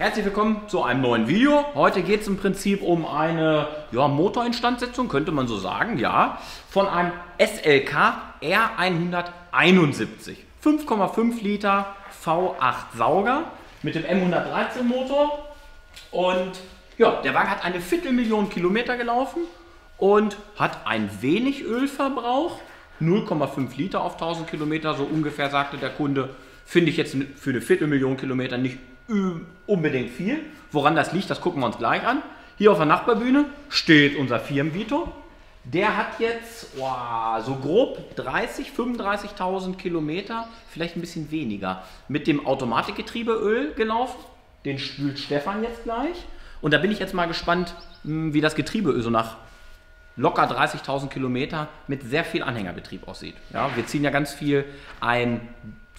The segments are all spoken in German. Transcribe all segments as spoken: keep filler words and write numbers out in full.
Herzlich willkommen zu einem neuen Video. Heute geht es im Prinzip um eine ja, Motorinstandsetzung, könnte man so sagen, ja, von einem S L K R hunderteinundsiebzig. fünf Komma fünf Liter V acht Sauger mit dem M hundertdreizehn Motor. Und ja, der Wagen hat eine Viertelmillion Kilometer gelaufen und hat ein wenig Ölverbrauch. null Komma fünf Liter auf tausend Kilometer, so ungefähr sagte der Kunde. Finde ich jetzt für eine Viertelmillion Kilometer nicht unbedingt viel. Woran das liegt, das gucken wir uns gleich an. Hier auf der Nachbarbühne steht unser Firmenvito. Der hat jetzt oh, so grob dreißigtausend, fünfunddreißigtausend Kilometer, vielleicht ein bisschen weniger, mit dem Automatikgetriebeöl gelaufen. Den spült Stefan jetzt gleich. Und da bin ich jetzt mal gespannt, wie das Getriebeöl so nach locker dreißigtausend Kilometer mit sehr viel Anhängerbetrieb aussieht. Ja, wir ziehen ja ganz viel ein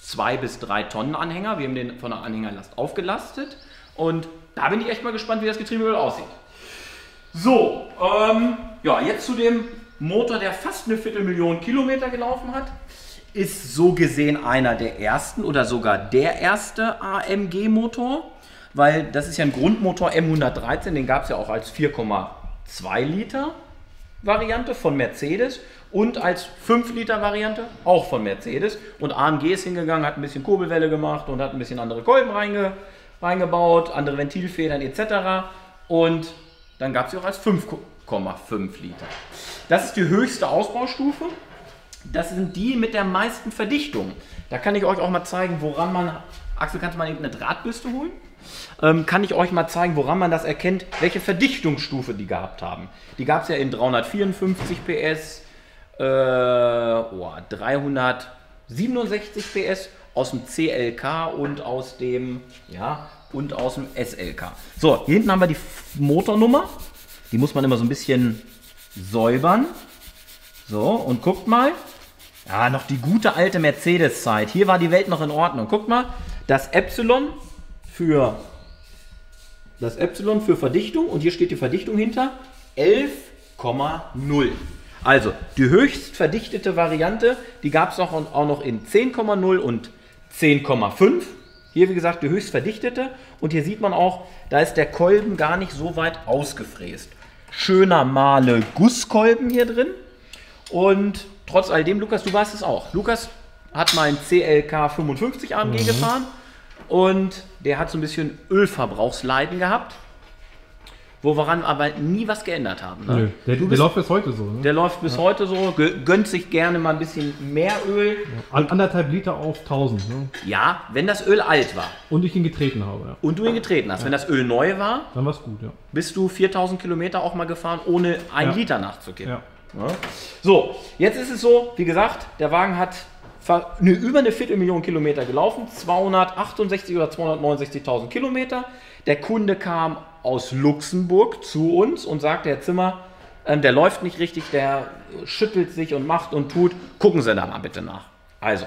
zwei bis drei Tonnen Anhänger. Wir haben den von der Anhängerlast aufgelastet. Und da bin ich echt mal gespannt, wie das Getriebeöl aussieht. So, ähm, ja, jetzt zu dem Motor, der fast eine Viertelmillion Kilometer gelaufen hat. Ist so gesehen einer der ersten oder sogar der erste A M G-Motor. Weil das ist ja ein Grundmotor M hundertdreizehn. Den gab es ja auch als vier Komma zwei Liter Variante von Mercedes und als fünf Liter Variante auch von Mercedes. Und A M G ist hingegangen, hat ein bisschen Kurbelwelle gemacht und hat ein bisschen andere Kolben reinge reingebaut, andere Ventilfedern et cetera. Und dann gab es sie auch als fünf Komma fünf Liter. Das ist die höchste Ausbaustufe. Das sind die mit der meisten Verdichtung. Da kann ich euch auch mal zeigen, woran man... Axel, kannst du mal eben eine Drahtbürste holen? Ähm, kann ich euch mal zeigen, woran man das erkennt, welche Verdichtungsstufe die gehabt haben. Die gab es ja in dreihundertvierundfünfzig P S, äh, oh, dreihundertsiebenundsechzig P S aus dem C L K und aus dem, ja, und aus dem S L K. So, hier hinten haben wir die Motornummer. Die muss man immer so ein bisschen säubern. So, und guckt mal. Ja, noch die gute alte Mercedes-Zeit. Hier war die Welt noch in Ordnung. Guckt mal, das Epsilon für das Epsilon für Verdichtung. Und hier steht die Verdichtung hinter elf Komma null. Also die höchst verdichtete Variante, die gab es auch, auch noch in zehn Komma null und zehn Komma fünf. Hier, wie gesagt, die höchst verdichtete. Und hier sieht man auch, da ist der Kolben gar nicht so weit ausgefräst. Schöner Mahle Gusskolben hier drin. Und trotz all dem, Lukas, du weißt es auch. Lukas hat meinen C L K fünfundfünfzig A M G mhm. gefahren. Und der hat so ein bisschen Ölverbrauchsleiden gehabt, woran aber nie was geändert haben. Ne? Nö, der, bist, der läuft bis heute so. Ne? Der läuft bis ja. heute so, gönnt sich gerne mal ein bisschen mehr Öl. Ja, anderthalb Liter auf tausend. Ne? Ja, wenn das Öl alt war. Und ich ihn getreten habe. Ja. Und du ihn getreten hast. Ja. Wenn das Öl neu war, dann war es gut, ja. Bist du viertausend Kilometer auch mal gefahren, ohne ein ja. Liter nachzugeben. Ja. Ja. So, jetzt ist es so, wie gesagt, der Wagen hat... über eine Viertelmillion Kilometer gelaufen, zweihundertachtundsechzig oder zweihundertneunundsechzigtausend Kilometer. Der Kunde kam aus Luxemburg zu uns und sagte, Herr Zimmer, ähm, der läuft nicht richtig, der schüttelt sich und macht und tut. Gucken Sie da mal bitte nach. Also,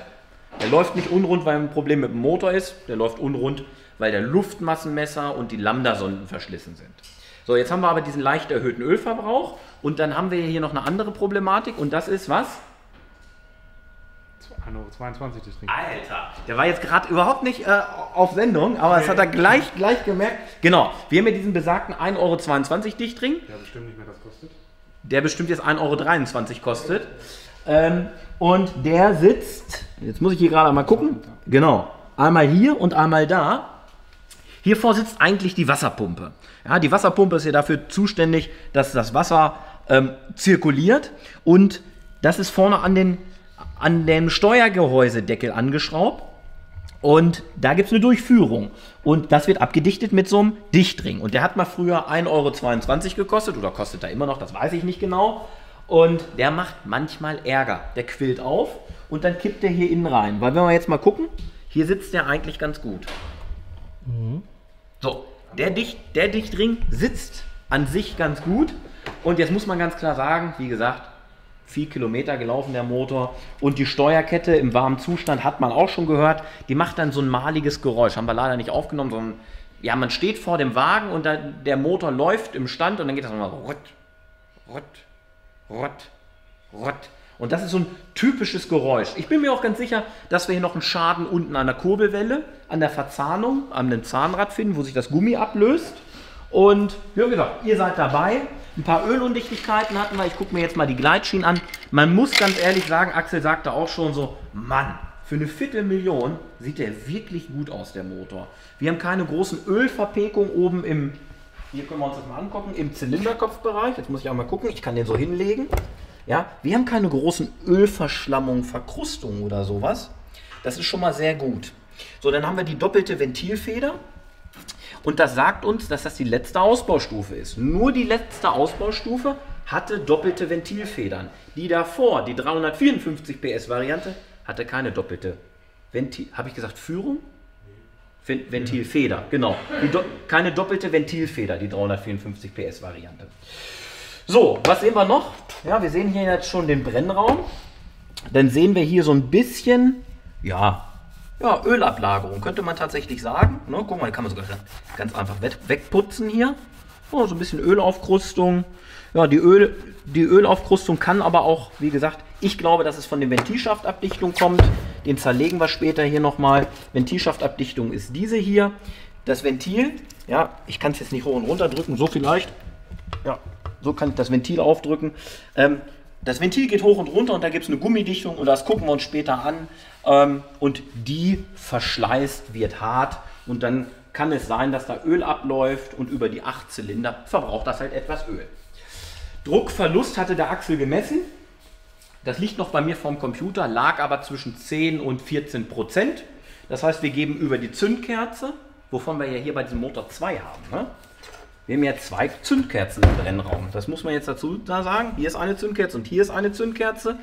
der läuft nicht unrund, weil ein Problem mit dem Motor ist. Der läuft unrund, weil der Luftmassenmesser und die Lambda-Sonden verschlissen sind. So, jetzt haben wir aber diesen leicht erhöhten Ölverbrauch. Und dann haben wir hier noch eine andere Problematik. Und das ist was? zweiundzwanzig das Ding. Alter, der war jetzt gerade überhaupt nicht äh, auf Sendung, aber das nee. hat er gleich, gleich gemerkt. Genau, wir haben ja diesen besagten ein Euro zweiundzwanzig Dichtring. Der bestimmt nicht mehr das kostet. Der bestimmt jetzt ein Euro dreiundzwanzig kostet. Ähm, und der sitzt, jetzt muss ich hier gerade mal gucken, genau, einmal hier und einmal da. Hiervor sitzt eigentlich die Wasserpumpe. Ja, die Wasserpumpe ist hier dafür zuständig, dass das Wasser ähm, zirkuliert, und das ist vorne an den an dem Steuergehäusedeckel angeschraubt, und da gibt es eine Durchführung, und das wird abgedichtet mit so einem Dichtring, und der hat mal früher ein Euro zweiundzwanzig gekostet oder kostet da immer noch, das weiß ich nicht genau, und der macht manchmal Ärger, der quillt auf und dann kippt der hier innen rein, weil wenn wir jetzt mal gucken, hier sitzt der eigentlich ganz gut. Mhm. So, der, Dicht, der Dichtring sitzt an sich ganz gut, und jetzt muss man ganz klar sagen, wie gesagt, vier Kilometer gelaufen der Motor, und die Steuerkette im warmen Zustand hat man auch schon gehört, die macht dann so ein maliges Geräusch, haben wir leider nicht aufgenommen, sondern ja, man steht vor dem Wagen und dann, der Motor läuft im Stand, und dann geht das nochmal rott, rott, rott, rott, Und das ist so ein typisches Geräusch. Ich bin mir auch ganz sicher, dass wir hier noch einen Schaden unten an der Kurbelwelle, an der Verzahnung, an dem Zahnrad finden, wo sich das Gummi ablöst. Und ja, genau, ihr seid dabei. Ein paar Ölundichtigkeiten hatten wir. Ich gucke mir jetzt mal die Gleitschienen an. Man muss ganz ehrlich sagen, Axel sagte auch schon so, Mann, für eine Viertelmillion sieht der wirklich gut aus, der Motor. Wir haben keine großen Ölverpekungen oben im, hier können wir uns das mal angucken, im Zylinderkopfbereich. Jetzt muss ich auch mal gucken, ich kann den so hinlegen. Ja, wir haben keine großen Ölverschlammungen, Verkrustungen oder sowas. Das ist schon mal sehr gut. So, dann haben wir die doppelte Ventilfeder. Und das sagt uns, dass das die letzte Ausbaustufe ist. Nur die letzte Ausbaustufe hatte doppelte Ventilfedern. Die davor, die dreihundertvierundfünfzig P S Variante, hatte keine doppelte Ventil... Habe ich gesagt Führung? Ven Ventilfeder, genau. Die do keine doppelte Ventilfeder, die dreihundertvierundfünfzig P S Variante. So, was sehen wir noch? Ja, wir sehen hier jetzt schon den Brennraum. Dann sehen wir hier so ein bisschen, ja, ja Ölablagerung, könnte man tatsächlich sagen. Ne, guck mal, die kann man sogar ganz einfach wegputzen hier. Oh, so ein bisschen Ölaufkrustung. Ja, die, Öl, die Ölaufkrustung kann aber auch, wie gesagt, ich glaube, dass es von der Ventilschaftabdichtung kommt. Den zerlegen wir später hier nochmal. Ventilschaftabdichtung ist diese hier. Das Ventil, ja, ich kann es jetzt nicht hoch und runter drücken, so vielleicht. Ja. So kann ich das Ventil aufdrücken. Das Ventil geht hoch und runter und da gibt es eine Gummidichtung und das gucken wir uns später an. Und die verschleißt, wird hart und dann kann es sein, dass da Öl abläuft und über die acht Zylinder verbraucht das halt etwas Öl. Druckverlust hatte der Axel gemessen. Das liegt noch bei mir vom Computer, lag aber zwischen zehn und vierzehn Prozent. Das heißt, wir geben über die Zündkerze, wovon wir ja hier bei diesem Motor zwei haben, ne? Wir haben ja zwei Zündkerzen im Brennraum. Das muss man jetzt dazu sagen. Hier ist eine Zündkerze und hier ist eine Zündkerze.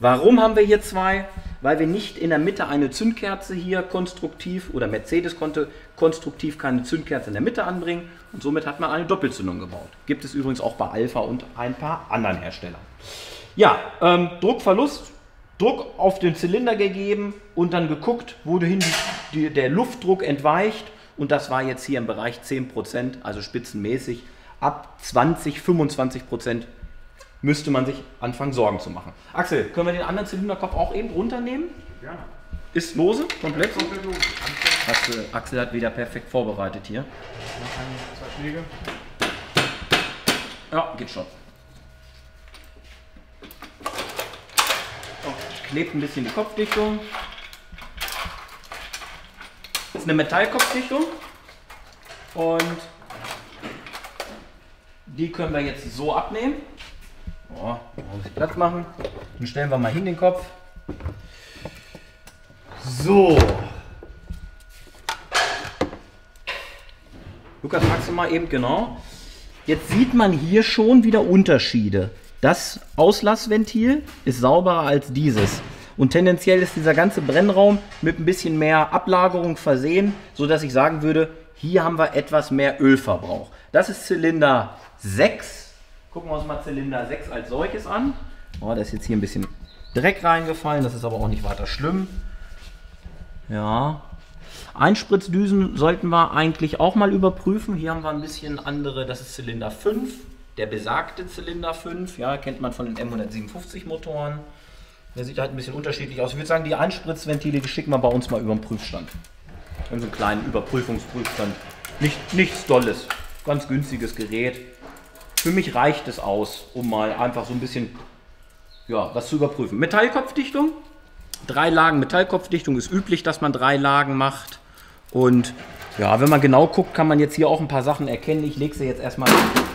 Warum haben wir hier zwei? Weil wir nicht in der Mitte eine Zündkerze hier konstruktiv, oder Mercedes konnte konstruktiv keine Zündkerze in der Mitte anbringen. Und somit hat man eine Doppelzündung gebaut. Gibt es übrigens auch bei Alpha und ein paar anderen Herstellern. Ja, ähm, Druckverlust, Druck auf den Zylinder gegeben und dann geguckt, wohin die, die, der Luftdruck entweicht. Und das war jetzt hier im Bereich zehn Prozent, also spitzenmäßig. Ab zwanzig, fünfundzwanzig Prozent müsste man sich anfangen, Sorgen zu machen. Axel, können wir den anderen Zylinderkopf auch eben runternehmen? Ja. Ist lose? Komplett? Ja, komplett lose. Axel, Axel hat wieder perfekt vorbereitet hier. Zwei Schläge. Ja, geht schon. Oh, klebt ein bisschen die Kopfdichtung. Eine Metallkopfdichtung und die können wir jetzt so abnehmen. Oh, ein bisschen Platz machen. Dann stellen wir mal hin den Kopf. So. Lukas, magst du mal eben genau. Jetzt sieht man hier schon wieder Unterschiede. Das Auslassventil ist sauberer als dieses. Und tendenziell ist dieser ganze Brennraum mit ein bisschen mehr Ablagerung versehen, sodass ich sagen würde, hier haben wir etwas mehr Ölverbrauch. Das ist Zylinder sechs. Gucken wir uns mal Zylinder sechs als solches an. Oh, da ist jetzt hier ein bisschen Dreck reingefallen, das ist aber auch nicht weiter schlimm. Ja. Einspritzdüsen sollten wir eigentlich auch mal überprüfen. Hier haben wir ein bisschen andere, das ist Zylinder fünf. Der besagte Zylinder fünf, ja, kennt man von den M hundertsiebenundfünfzig Motoren. Der sieht halt ein bisschen unterschiedlich aus. Ich würde sagen, die Einspritzventile, die schicken wir bei uns mal über den Prüfstand. Wir haben so einen kleinen Überprüfungsprüfstand. Nicht, nichts Dolles. Ganz günstiges Gerät. Für mich reicht es aus, um mal einfach so ein bisschen ja, was zu überprüfen. Metallkopfdichtung. Drei Lagen Metallkopfdichtung ist üblich, dass man drei Lagen macht. Und ja, wenn man genau guckt, kann man jetzt hier auch ein paar Sachen erkennen. Ich lege sie jetzt erstmal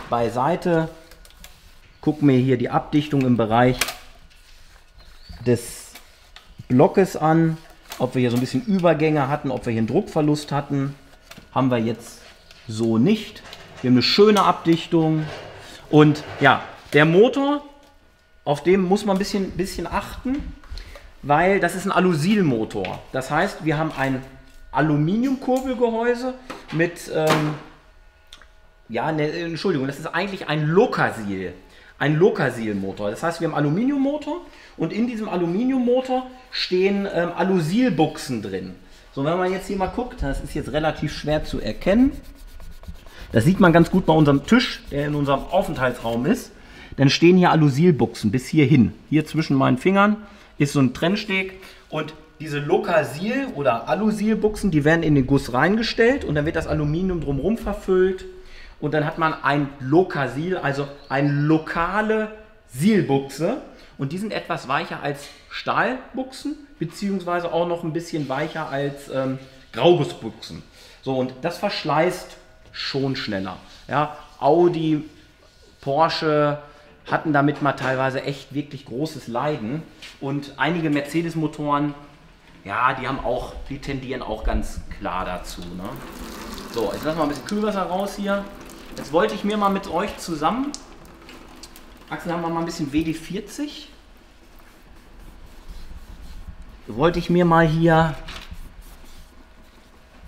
beiseite. Guck mir hier die Abdichtung im Bereich des Blockes an, ob wir hier so ein bisschen Übergänge hatten, ob wir hier einen Druckverlust hatten, haben wir jetzt so nicht. Wir haben eine schöne Abdichtung und ja, der Motor, auf dem muss man ein bisschen, bisschen achten, weil das ist ein Alusil-Motor. Das heißt, wir haben ein Aluminiumkurbelgehäuse mit, ähm, ja, ne, Entschuldigung, das ist eigentlich ein Lokasil. Ein Lokasil-Motor. Das heißt, wir haben einen Aluminiummotor und in diesem Aluminiummotor stehen ähm, Alusil-Buchsen drin. So, wenn man jetzt hier mal guckt, das ist jetzt relativ schwer zu erkennen. Das sieht man ganz gut bei unserem Tisch, der in unserem Aufenthaltsraum ist. dann stehen hier Alusilbuchsen bis hierhin. Hier zwischen meinen Fingern ist so ein Trennsteg und diese Lokasil- oder Alusilbuchsen, die werden in den Guss reingestellt und dann wird das Aluminium drumherum verfüllt und dann hat man ein Lokasil, also eine lokale Silbuchse. Und die sind etwas weicher als Stahlbuchsen, beziehungsweise auch noch ein bisschen weicher als ähm, Graugussbuchsen. So, und das verschleißt schon schneller. Ja, Audi, Porsche hatten damit mal teilweise echt wirklich großes Leiden. Und einige Mercedes-Motoren, ja, die haben auch, die tendieren auch ganz klar dazu. Ne? So, jetzt lassen wir ein bisschen Kühlwasser raus hier. Jetzt wollte ich mir mal mit euch zusammen, Axel, haben wir mal ein bisschen W D vierzig. Wollte ich mir mal hier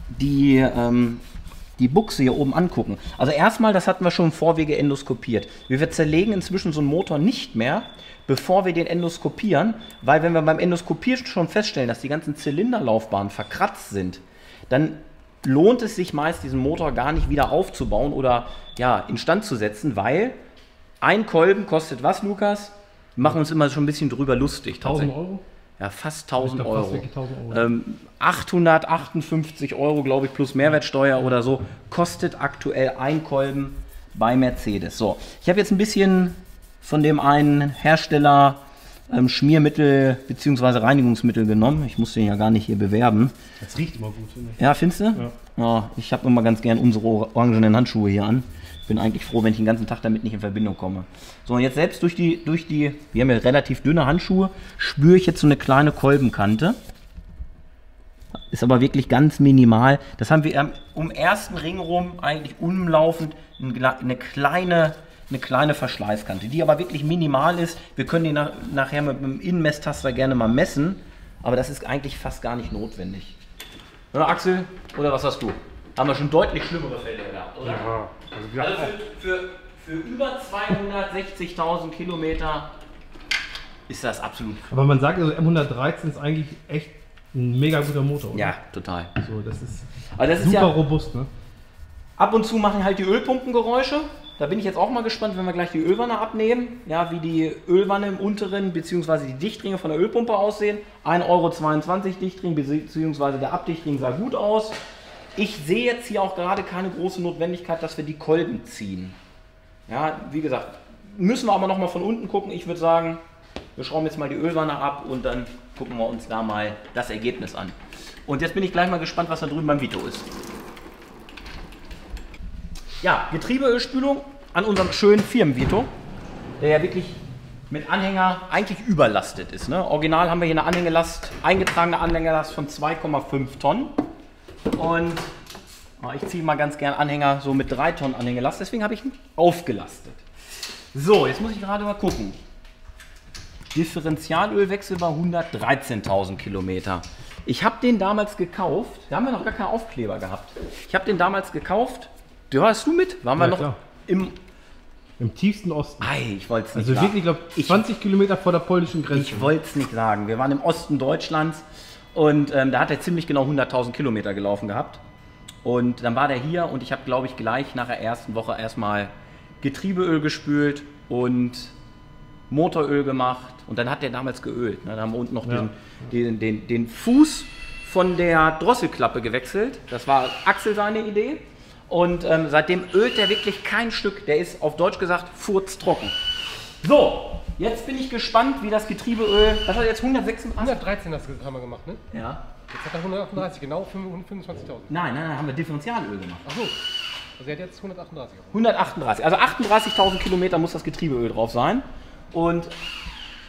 die, ähm, die Buchse hier oben angucken. Also erstmal, das hatten wir schon im Vorwege endoskopiert. Wir zerlegen inzwischen so einen Motor nicht mehr, bevor wir den endoskopieren, weil wenn wir beim Endoskopieren schon feststellen, dass die ganzen Zylinderlaufbahnen verkratzt sind, dann lohnt es sich meist, diesen Motor gar nicht wieder aufzubauen oder ja, instand zu setzen, weil ein Kolben kostet was, Lukas? Wir machen uns immer schon ein bisschen drüber lustig. tausend Euro? Ja, fast tausend Euro. Ähm, achthundertachtundfünfzig Euro, glaube ich, plus Mehrwertsteuer oder so, kostet aktuell ein Kolben bei Mercedes. So, ich habe jetzt ein bisschen von dem einen Hersteller ähm, Schmiermittel bzw. Reinigungsmittel genommen. Ich muss den ja gar nicht hier bewerben. Das riecht immer gut, finde ich. Ja, findest du? Ja. Ja, ich habe immer ganz gern unsere orangenen Handschuhe hier an. Ich bin eigentlich froh, wenn ich den ganzen Tag damit nicht in Verbindung komme. So, und jetzt selbst durch die, durch die, wir haben ja relativ dünne Handschuhe, spüre ich jetzt so eine kleine Kolbenkante. Ist aber wirklich ganz minimal. Das haben wir um den ersten Ring rum eigentlich umlaufend eine kleine, eine kleine Verschleißkante, die aber wirklich minimal ist. Wir können die nach, nachher mit dem Innenmesstaster gerne mal messen, aber das ist eigentlich fast gar nicht notwendig. Oder Axel, oder was hast du? Haben wir schon deutlich schlimmere Fälle gehabt, oder? Ja, also, also für, für, für über zweihundertsechzigtausend Kilometer ist das absolut krass. Aber man sagt, also M hundertdreizehn ist eigentlich echt ein mega guter Motor, oder? Ja, total. So, das ist aber das super ist ja, robust, ne? Ab und zu machen halt die Ölpumpengeräusche. Da bin ich jetzt auch mal gespannt, wenn wir gleich die Ölwanne abnehmen, ja, wie die Ölwanne im unteren bzw. die Dichtringe von der Ölpumpe aussehen. ein Euro zweiundzwanzig Dichtring bzw. der Abdichtring sah gut aus. Ich sehe jetzt hier auch gerade keine große Notwendigkeit, dass wir die Kolben ziehen. Ja, wie gesagt, müssen wir aber nochmal von unten gucken. Ich würde sagen, wir schrauben jetzt mal die Ölwanne ab und dann gucken wir uns da mal das Ergebnis an. Und jetzt bin ich gleich mal gespannt, was da drüben beim Vito ist. Ja, Getriebeölspülung an unserem schönen Firmen-Vito, der ja wirklich mit Anhänger eigentlich überlastet ist. Ne? Original haben wir hier eine Anhängelast, eingetragene Anhängerlast von zwei Komma fünf Tonnen. Und ich ziehe mal ganz gern Anhänger so mit drei Tonnen Anhängelast, deswegen habe ich ihn aufgelastet. So, jetzt muss ich gerade mal gucken. Differentialölwechsel bei hundertdreizehntausend Kilometer. Ich habe den damals gekauft, da haben wir noch gar keinen Aufkleber gehabt. Ich habe den damals gekauft, da hast du mit, waren wir ja, noch klar. im... Im tiefsten Osten. Ei, ich wollte es nicht also sagen. Also wirklich, glaub, ich glaube, zwanzig Kilometer vor der polnischen Grenze. Ich wollte es nicht sagen, wir waren im Osten Deutschlands. Und ähm, da hat er ziemlich genau hunderttausend Kilometer gelaufen gehabt. Und dann war der hier und ich habe, glaube ich, gleich nach der ersten Woche erstmal Getriebeöl gespült und Motoröl gemacht. Und dann hat der damals geölt. Ne? Da haben wir unten noch ja. den, den, den, den Fuß von der Drosselklappe gewechselt. Das war Axel seine Idee. Und ähm, seitdem ölt der wirklich kein Stück. Der ist auf Deutsch gesagt furztrocken. So, jetzt bin ich gespannt, wie das Getriebeöl. Was hat jetzt hundertsechsundachtzig? hundertdreizehn das haben wir gemacht, ne? Ja. Jetzt hat er hundertachtunddreißig, genau fünfundzwanzigtausend. Nein, nein, nein, haben wir Differentialöl gemacht. Ach so. Also er hat jetzt hundertachtunddreißig. hundertachtunddreißig, also achtunddreißigtausend Kilometer muss das Getriebeöl drauf sein. Und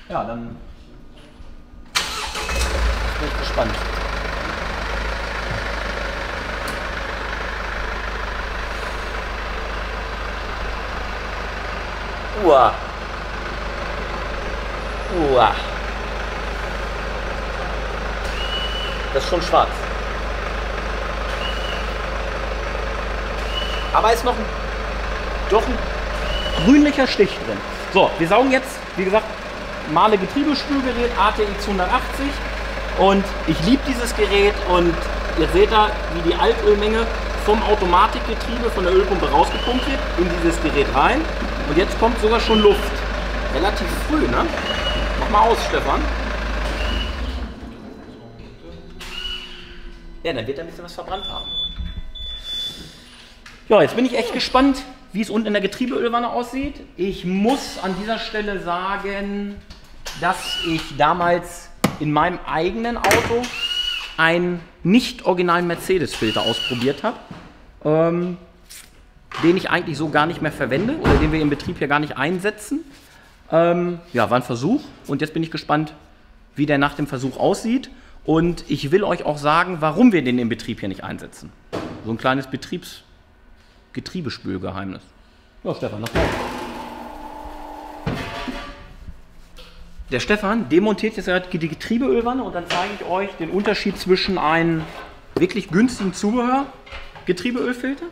ja, dann bin ich gespannt. Uah. Uah. Das ist schon schwarz. Aber ist noch ein, doch ein grünlicher Stich drin. So, wir saugen jetzt, wie gesagt, Mahle Getriebespülgerät A T I zweihundertachtzig. Und ich liebe dieses Gerät. Und jetzt seht ihr, wie die Altölmenge vom Automatikgetriebe, von der Ölpumpe rausgepumpt wird, in dieses Gerät rein. Und jetzt kommt sogar schon Luft. Relativ früh, ne? Mach mal aus, Stefan. Ja, dann wird er ein bisschen was verbrannt haben. Ja, jetzt bin ich echt gespannt, wie es unten in der Getriebeölwanne aussieht. Ich muss an dieser Stelle sagen, dass ich damals in meinem eigenen Auto einen nicht originalen Mercedes-Filter ausprobiert habe, ähm, den ich eigentlich so gar nicht mehr verwende oder den wir im Betrieb hier gar nicht einsetzen. Ähm, ja, war ein Versuch und jetzt bin ich gespannt, wie der nach dem Versuch aussieht. Und ich will euch auch sagen, warum wir den im Betrieb hier nicht einsetzen. So ein kleines Betriebs- Getriebespülgeheimnis. Ja, Stefan, nach vorne. Der Stefan demontiert jetzt gerade die Getriebeölwanne und dann zeige ich euch den Unterschied zwischen einem wirklich günstigen Zubehör-Getriebeölfilter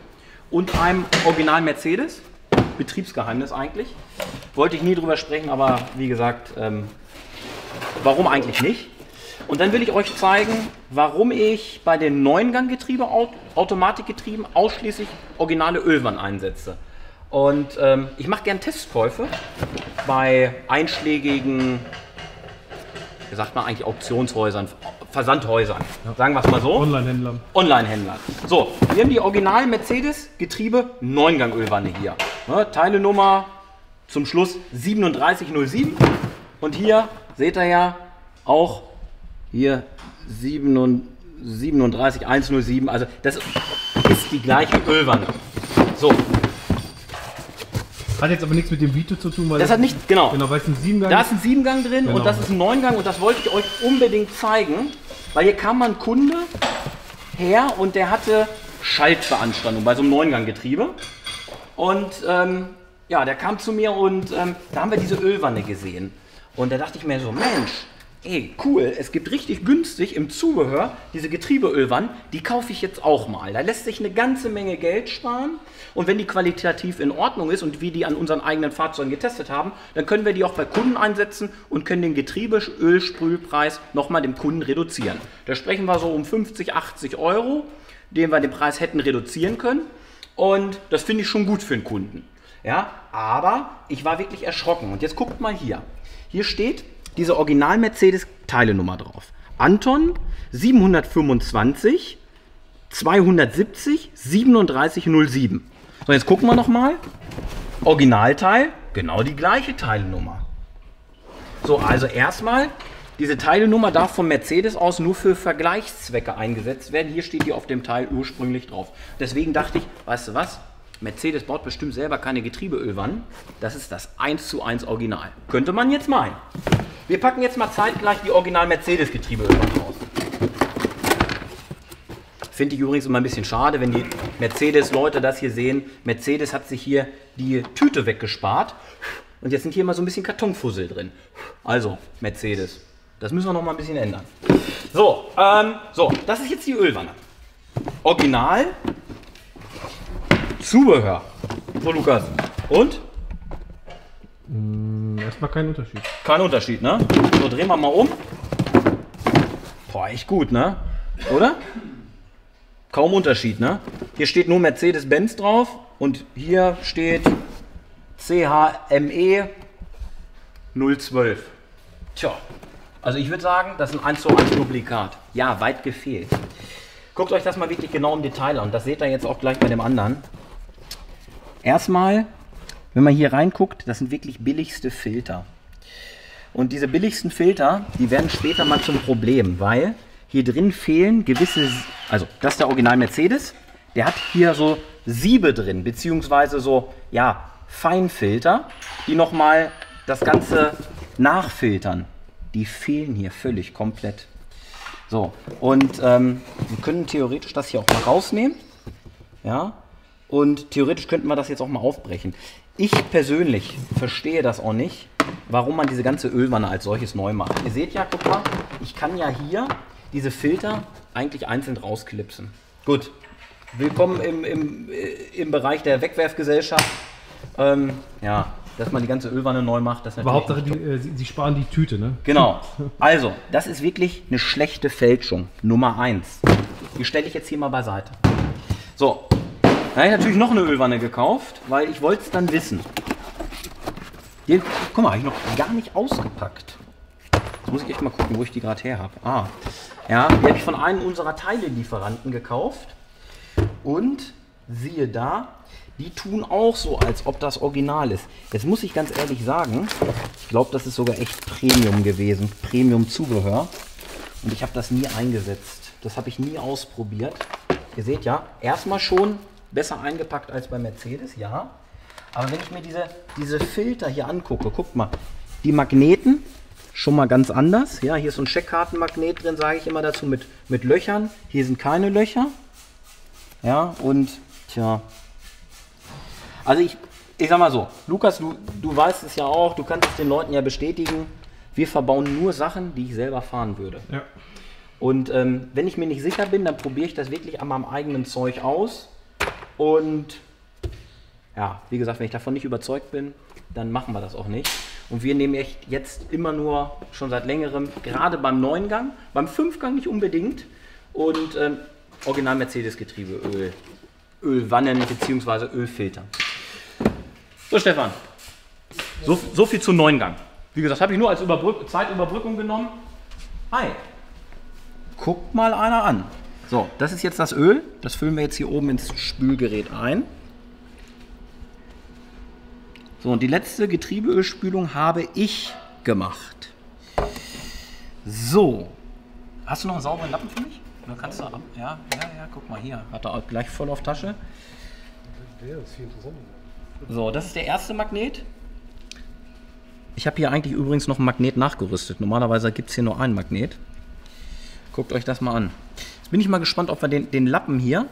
und einem Original Mercedes. Betriebsgeheimnis eigentlich. Wollte ich nie drüber sprechen, aber wie gesagt, ähm, warum eigentlich nicht? Und dann will ich euch zeigen, warum ich bei den neun Gang Getriebe, Automatikgetrieben, ausschließlich originale Ölwannen einsetze. Und ähm, ich mache gern Testkäufe bei einschlägigen, wie sagt man eigentlich, Auktionshäusern, Versandhäusern, ja. Sagen wir es mal so. Online-Händlern. Online-Händlern. So, wir haben die original Mercedes-Getriebe neun Gang Ölwanne hier. Ne, Teilenummer zum Schluss siebenunddreißig null sieben. Und hier seht ihr ja auch hier siebenunddreißig eins null sieben, also das ist die gleiche Ölwanne. So. Hat jetzt aber nichts mit dem Vito zu tun, weil das, das hat nicht, genau. Genau, weil es ein Siebengang ist. Da ist ein Siebengang drin, genau. Und das ist ein Neungang und das wollte ich euch unbedingt zeigen, weil hier kam mal ein Kunde her und der hatte Schaltbeanstandung bei so einem Neungang Getriebe und ähm, ja, der kam zu mir und ähm, da haben wir diese Ölwanne gesehen und da dachte ich mir so, Mensch, ey, cool, es gibt richtig günstig im Zubehör diese Getriebeölwannen, die kaufe ich jetzt auch mal. Da lässt sich eine ganze Menge Geld sparen und wenn die qualitativ in Ordnung ist und wir die an unseren eigenen Fahrzeugen getestet haben, dann können wir die auch bei Kunden einsetzen und können den Getriebeölsprühpreis nochmal dem Kunden reduzieren. Da sprechen wir so um fünfzig, achtzig Euro, den wir den Preis hätten reduzieren können und das finde ich schon gut für den Kunden. Ja, aber ich war wirklich erschrocken und jetzt guckt mal hier. Hier steht diese Original-Mercedes-Teilenummer drauf. Anton siebenhundertfünfundzwanzig, zweihundertsiebzig, siebenunddreißig null sieben. So, jetzt gucken wir nochmal. Originalteil, genau die gleiche Teilenummer. So, also erstmal, diese Teilenummer darf von Mercedes aus nur für Vergleichszwecke eingesetzt werden. Hier steht die auf dem Teil ursprünglich drauf. Deswegen dachte ich, weißt du was? Mercedes baut bestimmt selber keine Getriebeölwannen. Das ist das eins zu eins Original. Könnte man jetzt meinen. Wir packen jetzt mal zeitgleich die Original-Mercedes-Getriebeölwanne raus. Finde ich übrigens immer ein bisschen schade, wenn die Mercedes-Leute das hier sehen. Mercedes hat sich hier die Tüte weggespart. Und jetzt sind hier mal so ein bisschen Kartonfussel drin. Also, Mercedes. Das müssen wir noch mal ein bisschen ändern. So, ähm, so, das ist jetzt die Ölwanne. Original. Zubehör. So, Lukas. Und? Erstmal kein Unterschied. Kein Unterschied, ne? So, drehen wir mal um. Boah, echt gut, ne? Oder? Kaum Unterschied, ne? Hier steht nur Mercedes-Benz drauf und hier steht C H M E null zwölf. Tja, also ich würde sagen, das ist ein eins zu eins Duplikat. Ja, weit gefehlt. Guckt euch das mal wirklich genau im Detail an. Das seht ihr jetzt auch gleich bei dem anderen. Erstmal, wenn man hier reinguckt, das sind wirklich billigste Filter. Und diese billigsten Filter, die werden später mal zum Problem, weil hier drin fehlen gewisse, also das ist der Original Mercedes, der hat hier so Siebe drin, beziehungsweise so, ja, Feinfilter, die nochmal das Ganze nachfiltern. Die fehlen hier völlig komplett. So, und ähm, wir können theoretisch das hier auch mal rausnehmen, ja. Und theoretisch könnten wir das jetzt auch mal aufbrechen. Ich persönlich verstehe das auch nicht, warum man diese ganze Ölwanne als solches neu macht. Ihr seht ja, guck mal, ich kann ja hier diese Filter eigentlich einzeln rausklipsen. Gut, willkommen im, im, im Bereich der Wegwerfgesellschaft. Ähm, ja, dass man die ganze Ölwanne neu macht. Das ist natürlich. Aber Hauptsache, die, äh, sie, sie sparen die Tüte, ne? Genau. Also, das ist wirklich eine schlechte Fälschung. Nummer eins. Die stelle ich jetzt hier mal beiseite. So. Da habe ich natürlich noch eine Ölwanne gekauft, weil ich wollte es dann wissen. Den, guck mal, habe ich noch gar nicht ausgepackt. Jetzt muss ich echt mal gucken, wo ich die gerade her habe. Ah, ja, die habe ich von einem unserer Teilelieferanten gekauft. Und siehe da, die tun auch so, als ob das Original ist. Jetzt muss ich ganz ehrlich sagen, ich glaube, das ist sogar echt Premium gewesen. Premium-Zubehör. Und ich habe das nie eingesetzt. Das habe ich nie ausprobiert. Ihr seht ja, erstmal schon besser eingepackt als bei Mercedes, ja. Aber wenn ich mir diese, diese Filter hier angucke, guckt mal, die Magneten schon mal ganz anders. Ja, hier ist so ein Scheckkartenmagnet drin, sage ich immer dazu, mit, mit Löchern. Hier sind keine Löcher. Ja, und tja. Also ich, ich sag mal so, Lukas, du, du weißt es ja auch, du kannst es den Leuten ja bestätigen, wir verbauen nur Sachen, die ich selber fahren würde. Ja. Und ähm, wenn ich mir nicht sicher bin, dann probiere ich das wirklich an meinem eigenen Zeug aus. Und ja, wie gesagt, wenn ich davon nicht überzeugt bin, dann machen wir das auch nicht. Und wir nehmen echt jetzt immer nur, schon seit längerem, gerade beim neungang, beim fünfgang nicht unbedingt. Und ähm, Original Mercedes-Getriebeöl, Ölwannen bzw. Ölfilter. So, Stefan, so, so viel zum neungang. Wie gesagt, habe ich nur als Überbrück- Zeitüberbrückung genommen. Hi, guckt mal einer an. So, das ist jetzt das Öl. Das füllen wir jetzt hier oben ins Spülgerät ein. So, und die letzte Getriebeölspülung habe ich gemacht. So, hast du noch einen sauberen Lappen für mich? Oder kannst du ab? Ja, ja, ja, guck mal hier. Hat er auch gleich voll auf Tasche. Der ist viel interessant. So, das ist der erste Magnet. Ich habe hier eigentlich übrigens noch einen Magnet nachgerüstet. Normalerweise gibt es hier nur einen Magnet. Guckt euch das mal an. Jetzt bin ich mal gespannt, ob wir den, den Lappen hier,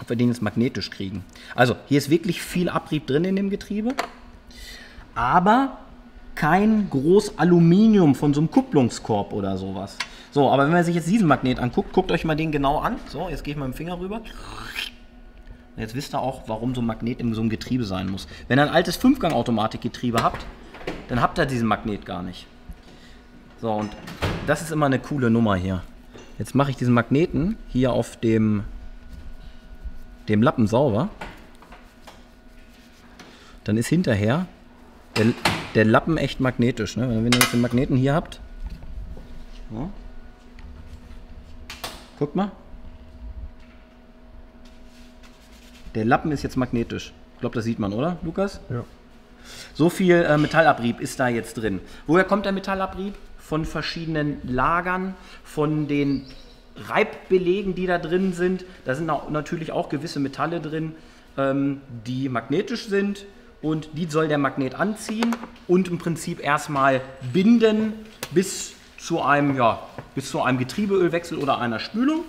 ob wir den jetzt magnetisch kriegen. Also, hier ist wirklich viel Abrieb drin in dem Getriebe. Aber kein groß Aluminium von so einem Kupplungskorb oder sowas. So, aber wenn man sich jetzt diesen Magnet anguckt, guckt euch mal den genau an. So, jetzt gehe ich mal mit dem Finger rüber. Und jetzt wisst ihr auch, warum so ein Magnet in so einem Getriebe sein muss. Wenn ihr ein altes Fünfgang-Automatikgetriebe habt, dann habt ihr diesen Magnet gar nicht. So, und das ist immer eine coole Nummer hier. Jetzt mache ich diesen Magneten hier auf dem, dem Lappen sauber. Dann ist hinterher der, der Lappen echt magnetisch. Ne? Wenn ihr jetzt den Magneten hier habt, so. Guckt mal. Der Lappen ist jetzt magnetisch. Ich glaube, das sieht man, oder, Lukas? Ja. So viel äh, Metallabrieb ist da jetzt drin. Woher kommt der Metallabrieb? Von verschiedenen Lagern, von den Reibbelägen, die da drin sind. Da sind auch natürlich auch gewisse Metalle drin, ähm, die magnetisch sind. Und die soll der Magnet anziehen und im Prinzip erstmal binden bis zu einem, ja, bis zu einem Getriebeölwechsel oder einer Spülung.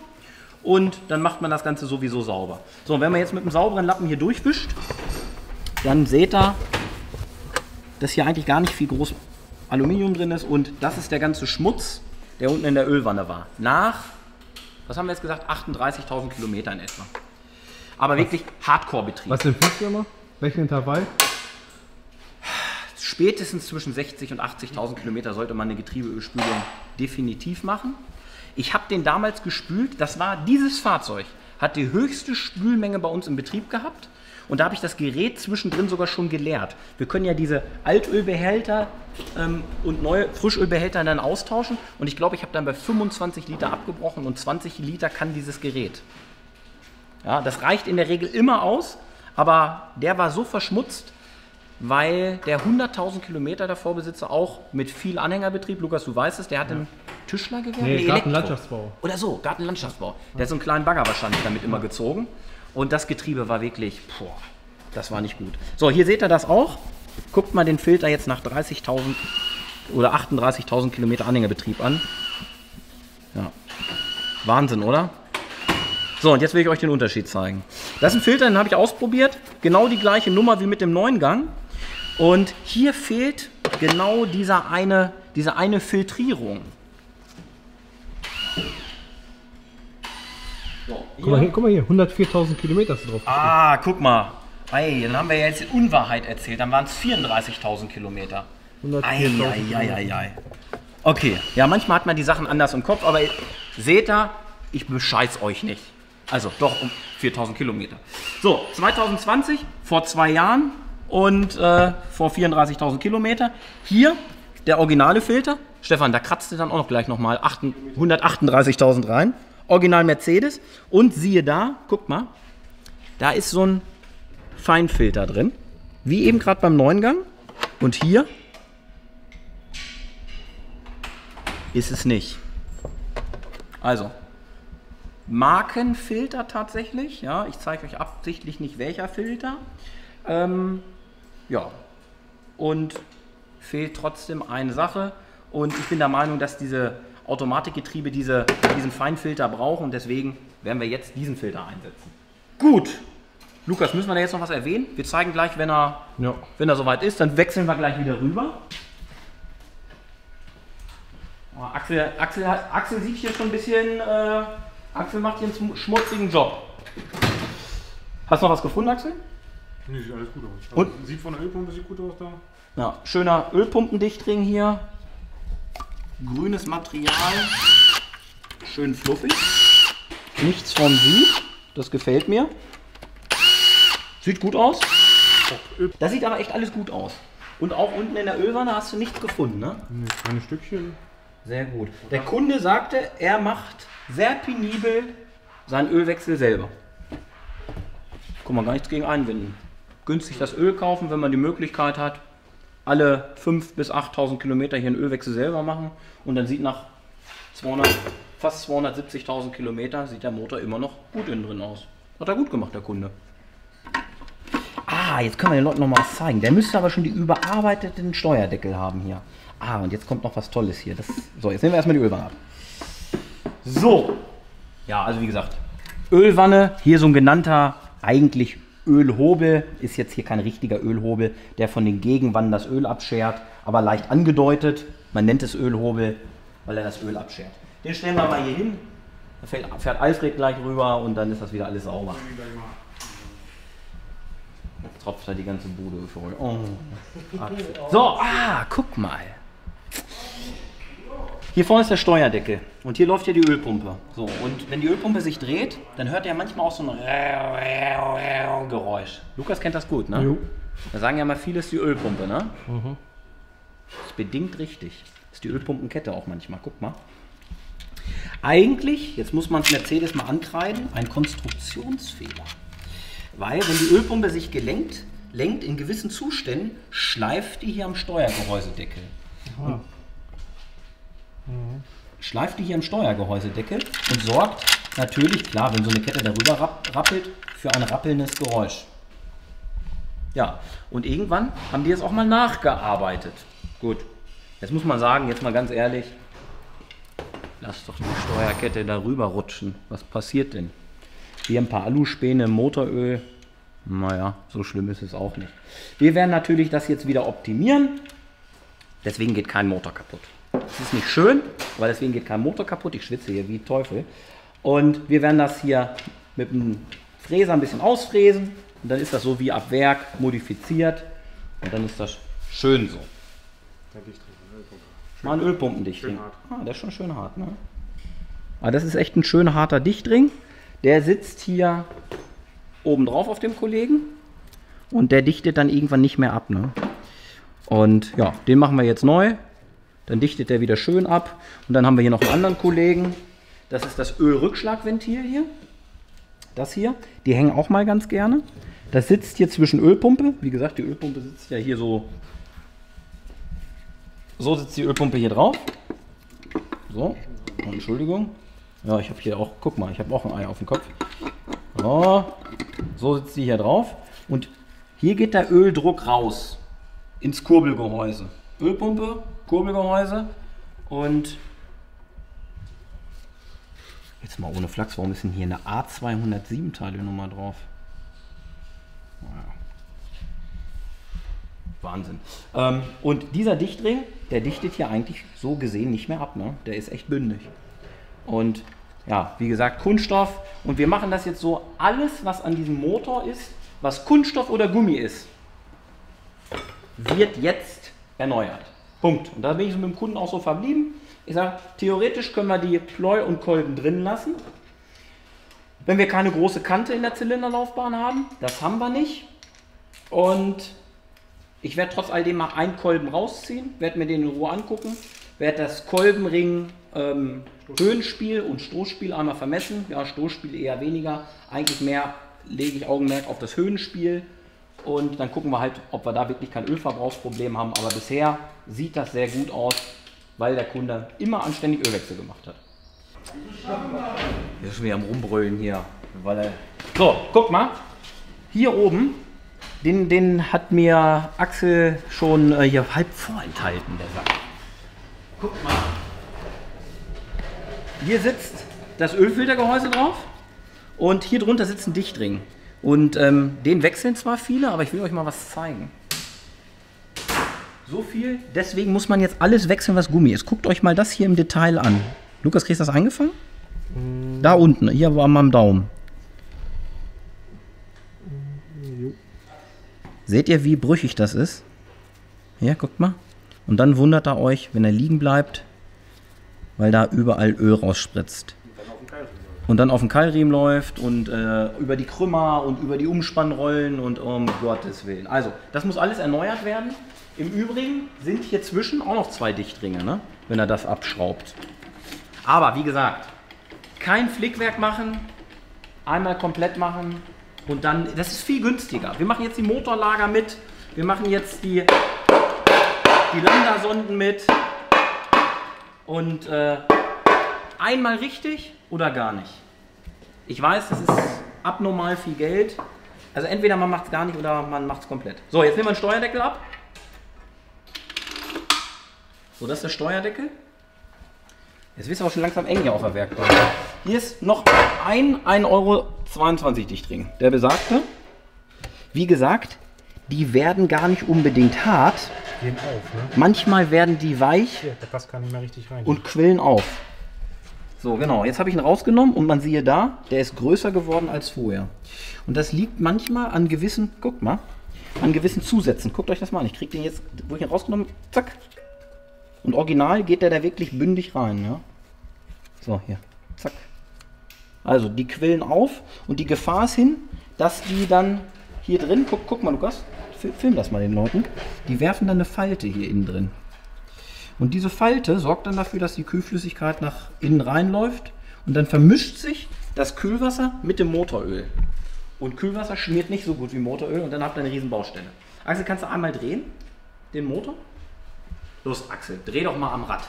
Und dann macht man das Ganze sowieso sauber. So, und wenn man jetzt mit einem sauberen Lappen hier durchwischt, dann seht ihr, dass hier eigentlich gar nicht viel groß Aluminium drin ist. Und das ist der ganze Schmutz, der unten in der Ölwanne war. Nach, was haben wir jetzt gesagt, achtunddreißigtausend Kilometern etwa. Aber was, wirklich Hardcore-Betrieb. Was empfiehlst du immer? Welchen Intervall? Spätestens zwischen sechzig und achtzigtausend Kilometer sollte man eine Getriebeölspülung definitiv machen. Ich habe den damals gespült. Das war dieses Fahrzeug. Hat die höchste Spülmenge bei uns im Betrieb gehabt. Und da habe ich das Gerät zwischendrin sogar schon geleert. Wir können ja diese Altölbehälter ähm, und neue Frischölbehälter dann austauschen. Und ich glaube, ich habe dann bei fünfundzwanzig Liter abgebrochen und zwanzig Liter kann dieses Gerät. Ja, das reicht in der Regel immer aus, aber der war so verschmutzt, weil der hunderttausend Kilometer der Vorbesitzer auch mit viel Anhängerbetrieb, Lukas, du weißt es, der hat einen Tischler gewerbe? Nee, Gartenlandschaftsbau. Oder so, Gartenlandschaftsbau. Der hat so einen kleinen Bagger wahrscheinlich damit immer gezogen. Und das Getriebe war wirklich, boah, das war nicht gut. So, hier seht ihr das auch. Guckt mal den Filter jetzt nach dreißigtausend oder achtunddreißigtausend Kilometer Anhängerbetrieb an. Ja, Wahnsinn, oder? So, und jetzt will ich euch den Unterschied zeigen. Das ist ein Filter, den habe ich ausprobiert. Genau die gleiche Nummer wie mit dem neungang. Und hier fehlt genau dieser eine, diese eine Filtrierung. So, guck mal hier, guck mal hier, hundertviertausend Kilometer ist drauf. Ah, guck mal. Ei, dann haben wir jetzt die Unwahrheit erzählt. Dann waren es vierunddreißigtausend Kilometer. Eieieiei. Okay, ja, manchmal hat man die Sachen anders im Kopf, aber seht ihr, ich bescheiß euch nicht. Also doch um viertausend Kilometer. So, zweitausendzwanzig, vor zwei Jahren, und äh, vor vierunddreißigtausend Kilometer. Hier der originale Filter. Stefan, da kratzte dann auch noch gleich nochmal hundertachtunddreißigtausend rein. Original Mercedes. Und siehe da, guck mal, da ist so ein Feinfilter drin. Wie eben gerade beim Neungang. Und hier ist es nicht. Also, Markenfilter tatsächlich. Ja, ich zeige euch absichtlich nicht, welcher Filter. Ähm, ja, und fehlt trotzdem eine Sache. Und ich bin der Meinung, dass diese Automatikgetriebe diese, diesen Feinfilter brauchen. Und deswegen werden wir jetzt diesen Filter einsetzen. Gut. Lukas, müssen wir da jetzt noch was erwähnen? Wir zeigen gleich, wenn er, ja. wenn er soweit ist. Dann wechseln wir gleich wieder rüber. Oh, Axel, Axel, Axel sieht hier schon ein bisschen... Äh, Axel macht hier einen schmutzigen Job. Hast du noch was gefunden, Axel? Nee, sieht alles gut aus. Und? Sieht von der Ölpumpe sieht gut aus da. Ja, schöner Ölpumpendichtring hier. Grünes Material. Schön fluffig. Nichts vom Sieb. Das gefällt mir. Sieht gut aus. Das sieht aber echt alles gut aus. Und auch unten in der Ölwanne hast du nichts gefunden, ne? Nee, kleine Stückchen. Sehr gut. Der Kunde sagte, er macht sehr penibel seinen Ölwechsel selber. Kann man gar nichts gegen einwenden. Günstig das Öl kaufen, wenn man die Möglichkeit hat, alle fünftausend bis achttausend Kilometer hier einen Ölwechsel selber machen. Und dann sieht nach zweihundert, fast zweihundertsiebzigtausend Kilometer sieht der Motor immer noch gut innen drin aus. Hat er gut gemacht, der Kunde. Ah, jetzt können wir den Leuten noch mal was zeigen. Der müsste aber schon die überarbeiteten Steuerdeckel haben hier. Ah, und jetzt kommt noch was Tolles hier. Das, so, jetzt nehmen wir erstmal die Ölwanne ab. So, ja, also wie gesagt, Ölwanne, hier so ein genannter eigentlich Ölhobel, ist jetzt hier kein richtiger Ölhobel, der von den Gegenwannen das Öl abschert, aber leicht angedeutet. Man nennt es Ölhobel, weil er das Öl abschert. Den stellen wir mal hier hin, da fährt, fährt Alfred gleich rüber und dann ist das wieder alles sauber. Jetzt tropft da die ganze Bude voll. Oh. So, ah, guck mal. Hier vorne ist der Steuerdeckel und hier läuft ja die Ölpumpe. So, und wenn die Ölpumpe sich dreht, dann hört ihr manchmal auch so ein Geräusch. Lukas kennt das gut, ne? Jo. Da sagen ja mal viele, ist die Ölpumpe, ne? Mhm. Das ist bedingt richtig. Das ist die Ölpumpenkette auch manchmal. Guck mal. Eigentlich, jetzt muss man es Mercedes mal ankreiden, ein Konstruktionsfehler. Weil, wenn die Ölpumpe sich gelenkt, lenkt in gewissen Zuständen, schleift die hier am Steuergehäusedeckel. Mhm. Schleift die hier im Steuergehäusedeckel und sorgt natürlich, klar, wenn so eine Kette darüber rapp, rappelt, für ein rappelndes Geräusch. Ja, und irgendwann haben die es auch mal nachgearbeitet. Gut, jetzt muss man sagen, jetzt mal ganz ehrlich, lass doch die Steuerkette darüber rutschen. Was passiert denn? Hier ein paar Aluspäne im Motoröl. Naja, so schlimm ist es auch nicht. Wir werden natürlich das jetzt wieder optimieren. Deswegen geht kein Motor kaputt. Das ist nicht schön, weil deswegen geht kein Motor kaputt. Ich schwitze hier wie Teufel. Und wir werden das hier mit dem Fräser ein bisschen ausfräsen. Und dann ist das so wie ab Werk modifiziert. Und dann ist das schön so. Mal ein Ölpumpendichtring. Ah, der ist schon schön hart, ne? Aber das ist echt ein schön harter Dichtring. Der sitzt hier oben drauf auf dem Kollegen. Und der dichtet dann irgendwann nicht mehr ab, ne? Und ja, den machen wir jetzt neu. Dann dichtet der wieder schön ab. Und dann haben wir hier noch einen anderen Kollegen. Das ist das Ölrückschlagventil hier. Das hier. Die hängen auch mal ganz gerne. Das sitzt hier zwischen Ölpumpe. Wie gesagt, die Ölpumpe sitzt ja hier so. So sitzt die Ölpumpe hier drauf. So. Oh, Entschuldigung. Ja, ich habe hier auch, guck mal, ich habe auch ein Ei auf dem Kopf. So. So sitzt die hier drauf. Und hier geht der Öldruck raus. Ins Kurbelgehäuse. Ölpumpe, Kurbelgehäuse und jetzt mal ohne Flachs, warum ist denn hier eine A zweihundertsieben Teilnummer drauf? Naja. Wahnsinn. Ähm, und dieser Dichtring, der dichtet hier eigentlich so gesehen nicht mehr ab, ne? Der ist echt bündig. Und ja, wie gesagt, Kunststoff und wir machen das jetzt so, alles was an diesem Motor ist, was Kunststoff oder Gummi ist, wird jetzt erneuert. Punkt. Und da bin ich mit dem Kunden auch so verblieben. Ich sage, theoretisch können wir die Pleu und Kolben drin lassen. Wenn wir keine große Kante in der Zylinderlaufbahn haben, das haben wir nicht. Und Ich werde trotz all dem mal einen Kolben rausziehen, werde mir den in Ruhe angucken, werde das Kolbenring ähm, Höhenspiel und Stoßspiel einmal vermessen. Ja, Stoßspiel eher weniger, eigentlich mehr lege ich Augenmerk auf das Höhenspiel und dann gucken wir halt, ob wir da wirklich kein Ölverbrauchsproblem haben. Aber bisher sieht das sehr gut aus, weil der Kunde immer anständig Ölwechsel gemacht hat. Hier ist schon wieder am Rumbrüllen hier. So, guck mal, hier oben, den, den hat mir Axel schon äh, hier halb vorenthalten, der Sack. Guck mal, hier sitzt das Ölfiltergehäuse drauf und hier drunter sitzt ein Dichtring. Und ähm, den wechseln zwar viele, aber ich will euch mal was zeigen. So viel, deswegen muss man jetzt alles wechseln, was Gummi ist. Guckt euch mal das hier im Detail an. Lukas, kriegst du das eingefangen? Mhm. Da unten, hier war am Daumen. Mhm. Seht ihr, wie brüchig das ist? Ja, guckt mal. Und dann wundert er euch, wenn er liegen bleibt, weil da überall Öl rausspritzt. Und dann auf den Keilriemen läuft und äh, über die Krümmer und über die Umspannrollen und um Gottes Willen. Also, das muss alles erneuert werden. Im Übrigen sind hier zwischen auch noch zwei Dichtringe, ne? Wenn er das abschraubt. Aber wie gesagt, kein Flickwerk machen, einmal komplett machen und dann, das ist viel günstiger. Wir machen jetzt die Motorlager mit, wir machen jetzt die, die Lambda-Sonden mit und äh, einmal richtig oder gar nicht. Ich weiß, das ist abnormal viel Geld, also entweder man macht es gar nicht oder man macht es komplett. So, jetzt nehmen wir den Steuerdeckel ab. So, das ist der Steuerdeckel. Jetzt wird es aber schon langsam eng hier auf der Werkbank. Hier ist noch ein ein Euro zweiundzwanzig Dichtring. Der besagte, wie gesagt, die werden gar nicht unbedingt hart. Gehen auf, ne? Manchmal werden die weich. Hier, der passt gar nicht mehr richtig rein. Und quillen auf. So, genau. Jetzt habe ich ihn rausgenommen und man sieht da, der ist größer geworden als vorher. Und das liegt manchmal an gewissen, guckt mal, an gewissen Zusätzen. Guckt euch das mal an. Ich kriege den jetzt, wo ich ihn rausgenommen habe, zack. Und original geht der da wirklich bündig rein, ja. So, hier, zack. Also, die quillen auf und die Gefahr ist hin, dass die dann hier drin, guck, guck mal, Lukas, film das mal den Leuten, die werfen dann eine Falte hier innen drin. Und diese Falte sorgt dann dafür, dass die Kühlflüssigkeit nach innen reinläuft und dann vermischt sich das Kühlwasser mit dem Motoröl. Und Kühlwasser schmiert nicht so gut wie Motoröl und dann habt ihr eine riesen Baustelle. Axel, kannst du einmal drehen, den Motor? Los, Axel, dreh doch mal am Rad.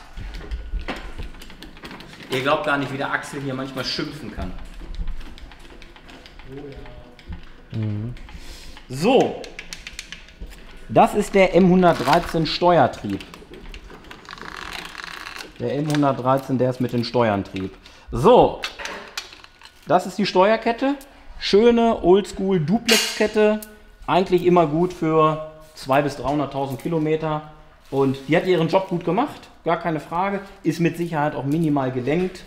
Ihr glaubt gar nicht, wie der Axel hier manchmal schimpfen kann. Mhm. So, das ist der M hundertdreizehn Steuertrieb. Der M hundertdreizehn, der ist mit den Steuerntrieb. So, das ist die Steuerkette. Schöne Oldschool Duplexkette. Eigentlich immer gut für zweihunderttausend bis dreihunderttausend Kilometer. Und die hat ihren Job gut gemacht, gar keine Frage. Ist mit Sicherheit auch minimal gelenkt.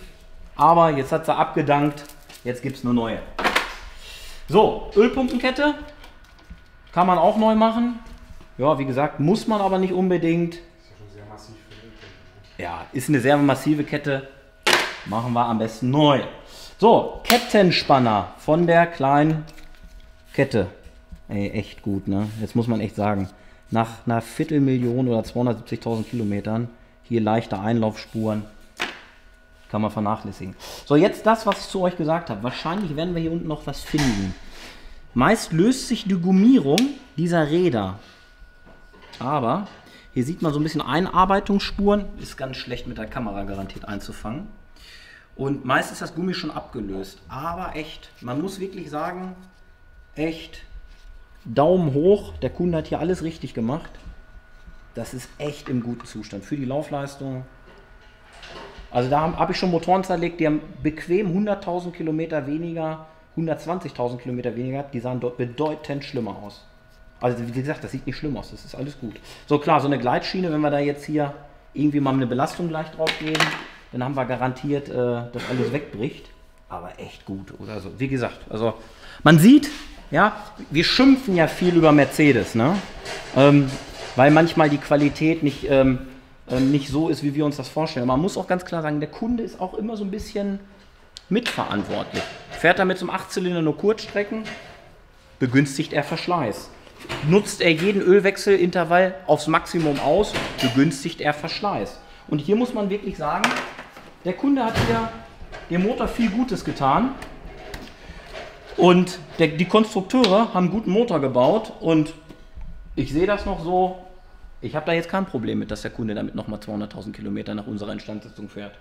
Aber jetzt hat sie abgedankt, jetzt gibt es eine neue. So, Ölpumpenkette kann man auch neu machen. Ja, wie gesagt, muss man aber nicht unbedingt. Das ist schon sehr massiv für die Ölpumpe. Ja, ist eine sehr massive Kette. Machen wir am besten neu. So, Kettenspanner von der kleinen Kette. Ey, echt gut, ne? Jetzt muss man echt sagen. Nach einer Viertelmillion oder zweihundertsiebzigtausend Kilometern, hier leichte Einlaufspuren, kann man vernachlässigen. So, jetzt das, was ich zu euch gesagt habe. Wahrscheinlich werden wir hier unten noch was finden. Meist löst sich die Gummierung dieser Räder. Aber hier sieht man so ein bisschen Einarbeitungsspuren. Ist ganz schlecht mit der Kamera garantiert einzufangen. Und meist ist das Gummi schon abgelöst. Aber echt, man muss wirklich sagen, echt... Daumen hoch, der Kunde hat hier alles richtig gemacht. Das ist echt im guten Zustand für die Laufleistung. Also da habe ich schon Motoren zerlegt, die haben bequem hunderttausend Kilometer weniger, hundertzwanzigtausend Kilometer weniger, die sahen dort bedeutend schlimmer aus. Also wie gesagt, das sieht nicht schlimm aus, das ist alles gut. So klar, so eine Gleitschiene, wenn wir da jetzt hier irgendwie mal eine Belastung gleich drauf geben, dann haben wir garantiert, äh, dass alles wegbricht. Aber echt gut, oder so. Wie gesagt, also man sieht... Ja, wir schimpfen ja viel über Mercedes, ne? ähm, weil manchmal die Qualität nicht, ähm, nicht so ist, wie wir uns das vorstellen. Man muss auch ganz klar sagen, der Kunde ist auch immer so ein bisschen mitverantwortlich. Fährt er mit so einem Achtzylinder nur Kurzstrecken, begünstigt er Verschleiß. nutzt er jeden Ölwechselintervall aufs Maximum aus, begünstigt er Verschleiß. Und hier muss man wirklich sagen, der Kunde hat hier dem Motor viel Gutes getan. Und der, die Konstrukteure haben einen guten Motor gebaut und ich sehe das noch so, ich habe da jetzt kein Problem mit, dass der Kunde damit nochmal zweihunderttausend Kilometer nach unserer Instandsetzung fährt.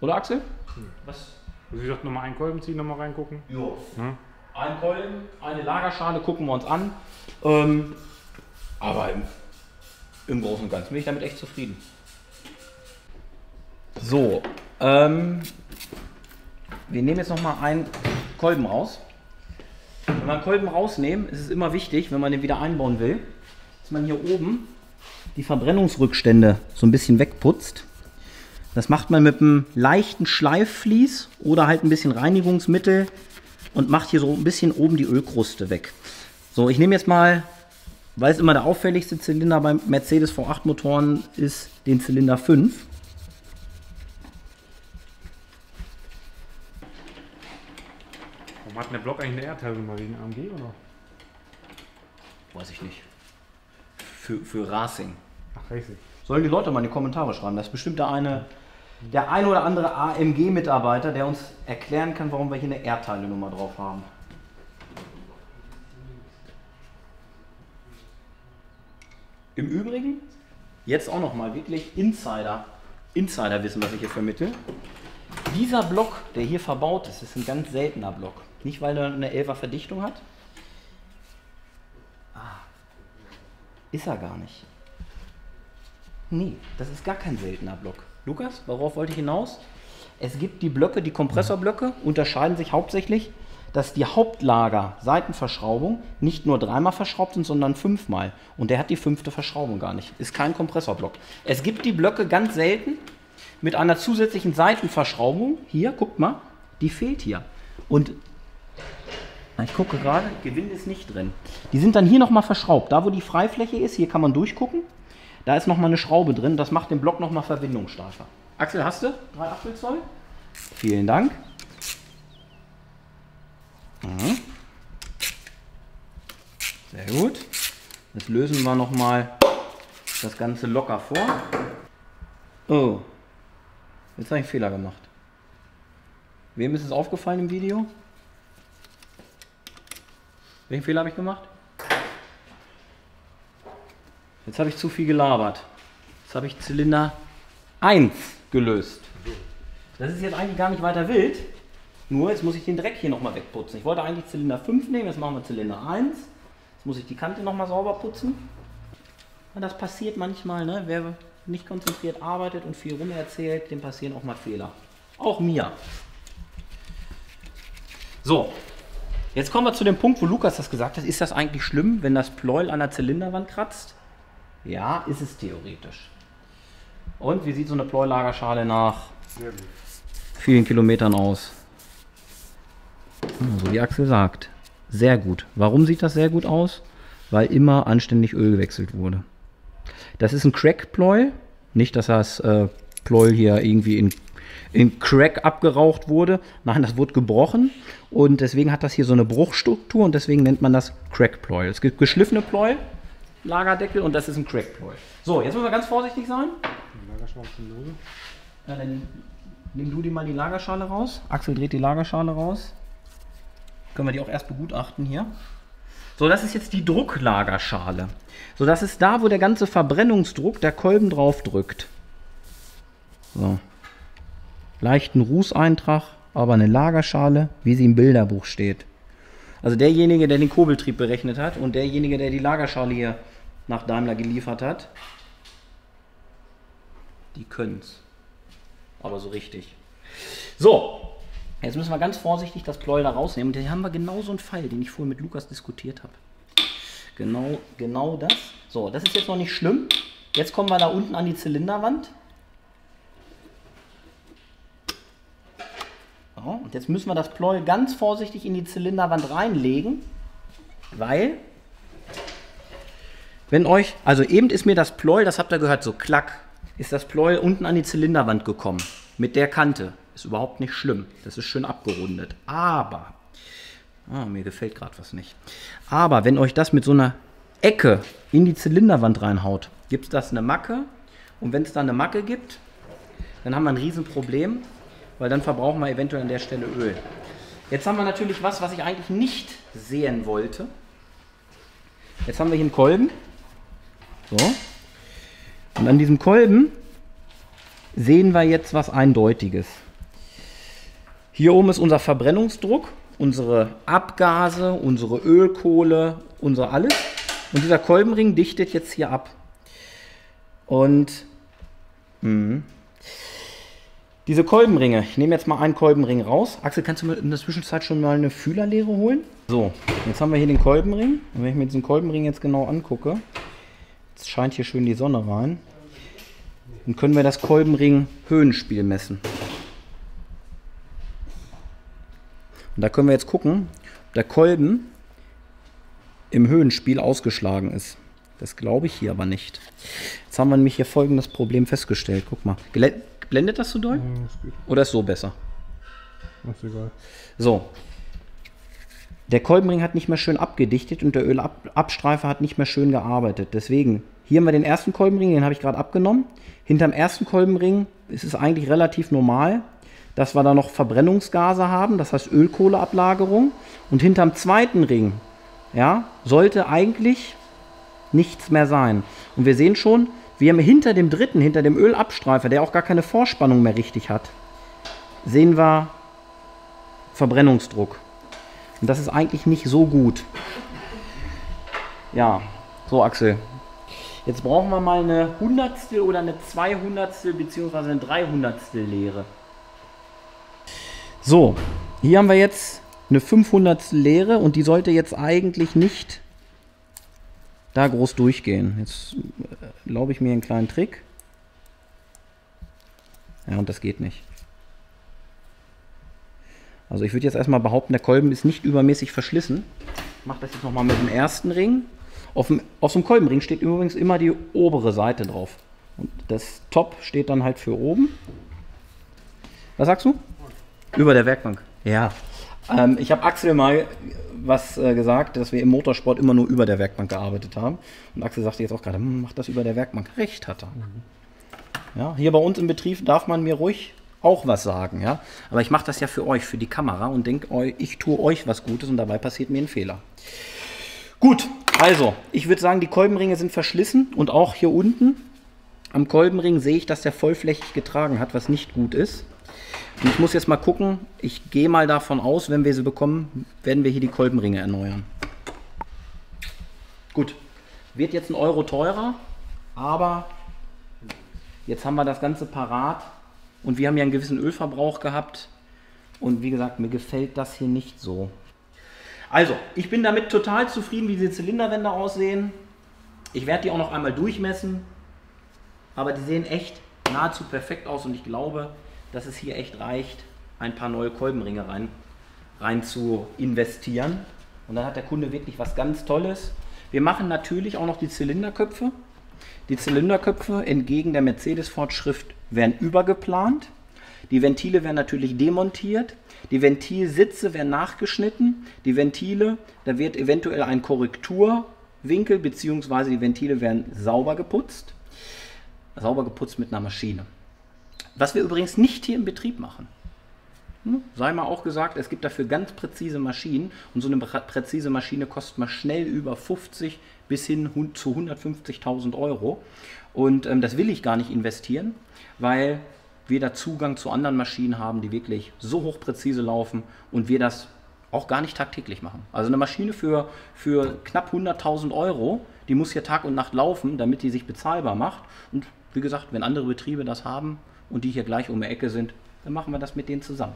Oder Axel? Hm. Was? Also ich dachte, nochmal einen Kolben ziehen, nochmal reingucken. Jo. Hm? Ein Kolben, eine Lagerschale gucken wir uns an. Ähm, aber im, im Großen und Ganzen bin ich damit echt zufrieden. So, ähm, wir nehmen jetzt nochmal einen Kolben raus. Wenn man Kolben rausnehmen, ist es immer wichtig, wenn man den wieder einbauen will, dass man hier oben die Verbrennungsrückstände so ein bisschen wegputzt. Das macht man mit einem leichten Schleifflies oder halt ein bisschen Reinigungsmittel und macht hier so ein bisschen oben die Ölkruste weg. So, ich nehme jetzt mal, weil es immer der auffälligste Zylinder bei Mercedes V acht Motoren ist, den Zylinder fünf. Hat der Block eigentlich eine R-Teilung mal wegen A M G oder? Weiß ich nicht. Für, für Racing. Ach, Racing. Sollen die Leute mal in die Kommentare schreiben. Das ist bestimmt der eine, der ein oder andere A M G-Mitarbeiter, der uns erklären kann, warum wir hier eine R-Teile-Nummer drauf haben. Im Übrigen, jetzt auch nochmal wirklich Insider, Insiderwissen, was ich hier vermittle. Dieser Block, der hier verbaut ist, ist ein ganz seltener Block. Nicht, weil er eine elfer Verdichtung hat. Ah, ist er gar nicht. Nee, das ist gar kein seltener Block. Lukas, worauf wollte ich hinaus? Es gibt die Blöcke, die Kompressorblöcke, unterscheiden sich hauptsächlich, dass die Hauptlager Seitenverschraubung nicht nur dreimal verschraubt sind, sondern fünfmal. Und der hat die fünfte Verschraubung gar nicht. Ist kein Kompressorblock. Es gibt die Blöcke ganz selten mit einer zusätzlichen Seitenverschraubung. Hier, guckt mal, die fehlt hier. Und ich gucke gerade, Gewinde ist nicht drin. Die sind dann hier nochmal verschraubt. Da, wo die Freifläche ist, hier kann man durchgucken. Da ist nochmal eine Schraube drin. Das macht den Block nochmal verwindungssteifer. Axel, hast du? drei Komma acht Zoll. Vielen Dank. Mhm. Sehr gut. Jetzt lösen wir nochmal das Ganze locker vor. Oh, jetzt habe ich einen Fehler gemacht. Wem ist es aufgefallen im Video? Welchen Fehler habe ich gemacht? Jetzt habe ich zu viel gelabert. Jetzt habe ich Zylinder eins gelöst. Das ist jetzt eigentlich gar nicht weiter wild. Nur jetzt muss ich den Dreck hier nochmal wegputzen. Ich wollte eigentlich Zylinder fünf nehmen, jetzt machen wir Zylinder eins. Jetzt muss ich die Kante nochmal sauber putzen. Und das passiert manchmal, ne? Wer nicht konzentriert arbeitet und viel rumerzählt, dem passieren auch mal Fehler. Auch mir. So. Jetzt kommen wir zu dem Punkt, wo Lukas das gesagt hat. Ist das eigentlich schlimm, wenn das Pleuel an der Zylinderwand kratzt? Ja, ist es theoretisch. Und wie sieht so eine Pleuellagerschale nach vielen Kilometern aus? So wie Axel sagt. Sehr gut. Warum sieht das sehr gut aus? Weil immer anständig Öl gewechselt wurde. Das ist ein Crack-Pleuel. Nicht, dass das äh, Pleuel hier irgendwie in in Crack abgeraucht wurde. Nein, das wurde gebrochen und deswegen hat das hier so eine Bruchstruktur und deswegen nennt man das Crack-Pleuel. Es gibt geschliffene Pleuel, Lagerdeckel und das ist ein Crack-Pleuel. So, jetzt müssen wir ganz vorsichtig sein. Die Lagerschale ist schon lose. Ja, dann nimm du dir mal die Lagerschale raus. Axel dreht die Lagerschale raus. Können wir die auch erst begutachten hier. So, das ist jetzt die Drucklagerschale. So, das ist da, wo der ganze Verbrennungsdruck der Kolben drauf drückt. So. Leichten Rußeintrag, aber eine Lagerschale, wie sie im Bilderbuch steht. Also derjenige, der den Kurbeltrieb berechnet hat und derjenige, der die Lagerschale hier nach Daimler geliefert hat, die können es. Aber so richtig. So, jetzt müssen wir ganz vorsichtig das Pleuel da rausnehmen. Und hier haben wir genau so einen Fall, den ich vorhin mit Lukas diskutiert habe. Genau, genau das. So, das ist jetzt noch nicht schlimm. Jetzt kommen wir da unten an die Zylinderwand. Und jetzt müssen wir das Pleuel ganz vorsichtig in die Zylinderwand reinlegen, weil, wenn euch, also eben ist mir das Pleuel, das habt ihr gehört, so klack, ist das Pleuel unten an die Zylinderwand gekommen, mit der Kante. Ist überhaupt nicht schlimm, das ist schön abgerundet. Aber, ah, mir gefällt gerade was nicht, aber wenn euch das mit so einer Ecke in die Zylinderwand reinhaut, gibt es das eine Macke. Und wenn es da eine Macke gibt, dann haben wir ein Riesenproblem, weil dann verbrauchen wir eventuell an der Stelle Öl. Jetzt haben wir natürlich was, was ich eigentlich nicht sehen wollte. Jetzt haben wir hier einen Kolben. So. Und an diesem Kolben sehen wir jetzt was Eindeutiges. Hier oben ist unser Verbrennungsdruck, unsere Abgase, unsere Ölkohle, unser alles. Und dieser Kolbenring dichtet jetzt hier ab. Und mh. diese Kolbenringe, ich nehme jetzt mal einen Kolbenring raus. Axel, kannst du mir in der Zwischenzeit schon mal eine Fühlerleere holen? So, jetzt haben wir hier den Kolbenring. Und wenn ich mir diesen Kolbenring jetzt genau angucke, jetzt scheint hier schön die Sonne rein, dann können wir das Kolbenring-Höhenspiel messen. Und da können wir jetzt gucken, ob der Kolben im Höhenspiel ausgeschlagen ist. Das glaube ich hier aber nicht. Jetzt haben wir nämlich hier folgendes Problem festgestellt. Guck mal. Blendet das so doll? Ja, das geht. Oder ist so besser? Ist egal. So. Der Kolbenring hat nicht mehr schön abgedichtet und der Ölabstreifer hat nicht mehr schön gearbeitet. Deswegen, hier haben wir den ersten Kolbenring, den habe ich gerade abgenommen. Hinterm ersten Kolbenring ist es eigentlich relativ normal, dass wir da noch Verbrennungsgase haben, das heißt Ölkohleablagerung. Und hinterm zweiten Ring, ja, sollte eigentlich nichts mehr sein. Und wir sehen schon, wir haben hinter dem dritten, hinter dem Ölabstreifer, der auch gar keine Vorspannung mehr richtig hat, sehen wir Verbrennungsdruck. Und das ist eigentlich nicht so gut. Ja, so Axel. Jetzt brauchen wir mal eine Hundertstel oder eine Zweihundertstel bzw. eine Dreihundertstel Leere. So, hier haben wir jetzt eine Fünfhundertstel Leere und die sollte jetzt eigentlich nicht da groß durchgehen. Jetzt glaube ich mir einen kleinen Trick. Ja, und das geht nicht. Also ich würde jetzt erstmal behaupten, der Kolben ist nicht übermäßig verschlissen. Ich mache das jetzt nochmal mit dem ersten Ring. Auf dem, auf dem Kolbenring steht übrigens immer die obere Seite drauf. Und das Top steht dann halt für oben. Was sagst du? Über der Werkbank. Ja. Ähm, ich habe Axel mal was äh, gesagt, dass wir im Motorsport immer nur über der Werkbank gearbeitet haben. Und Axel sagte jetzt auch gerade, mach das über der Werkbank. Recht hat er. Mhm. Ja, hier bei uns im Betrieb darf man mir ruhig auch was sagen. Ja? Aber ich mache das ja für euch, für die Kamera und denke, ich tue euch was Gutes und dabei passiert mir ein Fehler. Gut, also ich würde sagen, die Kolbenringe sind verschlissen und auch hier unten am Kolbenring sehe ich, dass der vollflächig getragen hat, was nicht gut ist. Und ich muss jetzt mal gucken, ich gehe mal davon aus, wenn wir sie bekommen, werden wir hier die Kolbenringe erneuern. Gut, wird jetzt ein Euro teurer, aber jetzt haben wir das Ganze parat und wir haben ja einen gewissen Ölverbrauch gehabt und wie gesagt, mir gefällt das hier nicht so. Also, ich bin damit total zufrieden, wie diese Zylinderwände aussehen. Ich werde die auch noch einmal durchmessen, aber die sehen echt nahezu perfekt aus und ich glaube, dass es hier echt reicht, ein paar neue Kolbenringe rein, rein zu investieren. Und dann hat der Kunde wirklich was ganz Tolles. Wir machen natürlich auch noch die Zylinderköpfe. Die Zylinderköpfe entgegen der Mercedes-Vorschrift werden übergeplant. Die Ventile werden natürlich demontiert. Die Ventilsitze werden nachgeschnitten. Die Ventile, da wird eventuell ein Korrekturwinkel bzw. die Ventile werden sauber geputzt. Sauber geputzt mit einer Maschine. Was wir übrigens nicht hier im Betrieb machen. Sei mal auch gesagt, es gibt dafür ganz präzise Maschinen und so eine präzise Maschine kostet mal schnell über fünfzig bis hin zu hundertfünfzigtausend Euro. Und ähm, das will ich gar nicht investieren, weil wir da Zugang zu anderen Maschinen haben, die wirklich so hochpräzise laufen und wir das auch gar nicht tagtäglich machen. Also eine Maschine für, für knapp hunderttausend Euro, die muss hier Tag und Nacht laufen, damit die sich bezahlbar macht. Und wie gesagt, wenn andere Betriebe das haben, und die hier gleich um die Ecke sind, dann machen wir das mit denen zusammen.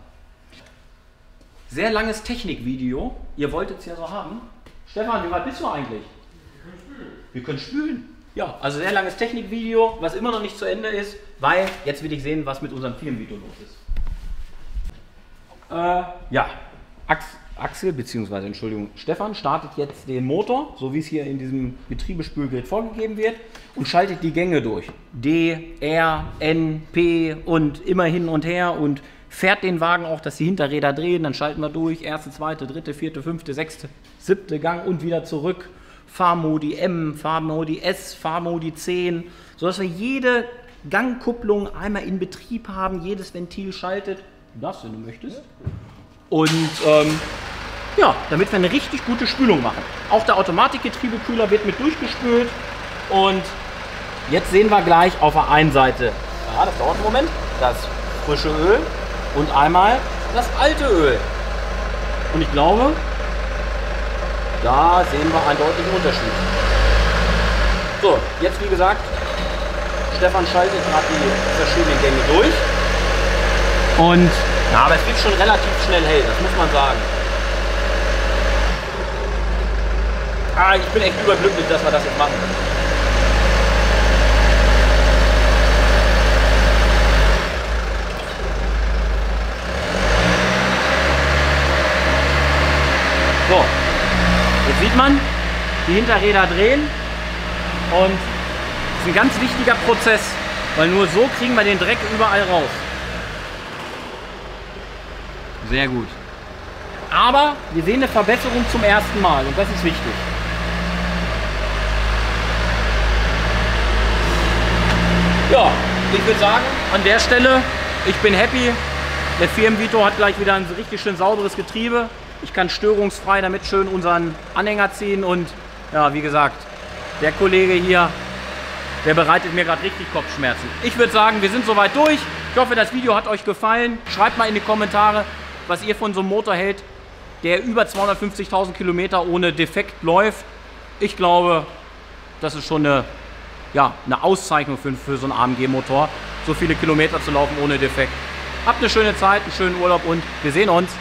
Sehr langes Technikvideo. Ihr wolltet es ja so haben. Stefan, wie weit bist du eigentlich? Wir können spülen. Ja, also sehr langes Technikvideo, was immer noch nicht zu Ende ist, weil jetzt will ich sehen, was mit unserem Filmvideo los ist. Äh, ja, Axel, beziehungsweise Entschuldigung, Stefan startet jetzt den Motor, so wie es hier in diesem Getriebespülgerät vorgegeben wird, und schaltet die Gänge durch. D, R, N, P und immer hin und her und fährt den Wagen auch, dass die Hinterräder drehen, dann schalten wir durch, erste, zweite, dritte, vierte, fünfte, sechste, siebte Gang und wieder zurück, Fahrmodi M, Fahrmodi S, Fahrmodi zehn, sodass wir jede Gangkupplung einmal in Betrieb haben, jedes Ventil schaltet, das, wenn du möchtest. Und ähm, ja, damit wir eine richtig gute Spülung machen. Auch der Automatikgetriebekühler wird mit durchgespült. Und jetzt sehen wir gleich auf der einen Seite, ja, das dauert einen Moment, das frische Öl und einmal das alte Öl. Und ich glaube, da sehen wir einen deutlichen Unterschied. So, jetzt wie gesagt, Stefan schaltet gerade die verschiedenen Gänge durch. Und ja, aber es wird schon relativ schnell hell, das muss man sagen. Ah, ich bin echt überglücklich, dass wir das jetzt machen. So, jetzt sieht man, die Hinterräder drehen und das ist ein ganz wichtiger Prozess, weil nur so kriegen wir den Dreck überall raus. Sehr gut. Aber wir sehen eine Verbesserung zum ersten Mal und das ist wichtig. Ja, ich würde sagen, an der Stelle, ich bin happy. Der Firmenvito hat gleich wieder ein richtig schön sauberes Getriebe. Ich kann störungsfrei damit schön unseren Anhänger ziehen und ja, wie gesagt, der Kollege hier, der bereitet mir gerade richtig Kopfschmerzen. Ich würde sagen, wir sind soweit durch. Ich hoffe, das Video hat euch gefallen. Schreibt mal in die Kommentare, was ihr von so einem Motor hält, der über zweihundertfünfzigtausend Kilometer ohne Defekt läuft. Ich glaube, das ist schon eine, ja, eine Auszeichnung für, für so einen A M G-Motor, so viele Kilometer zu laufen ohne Defekt. Habt eine schöne Zeit, einen schönen Urlaub und wir sehen uns.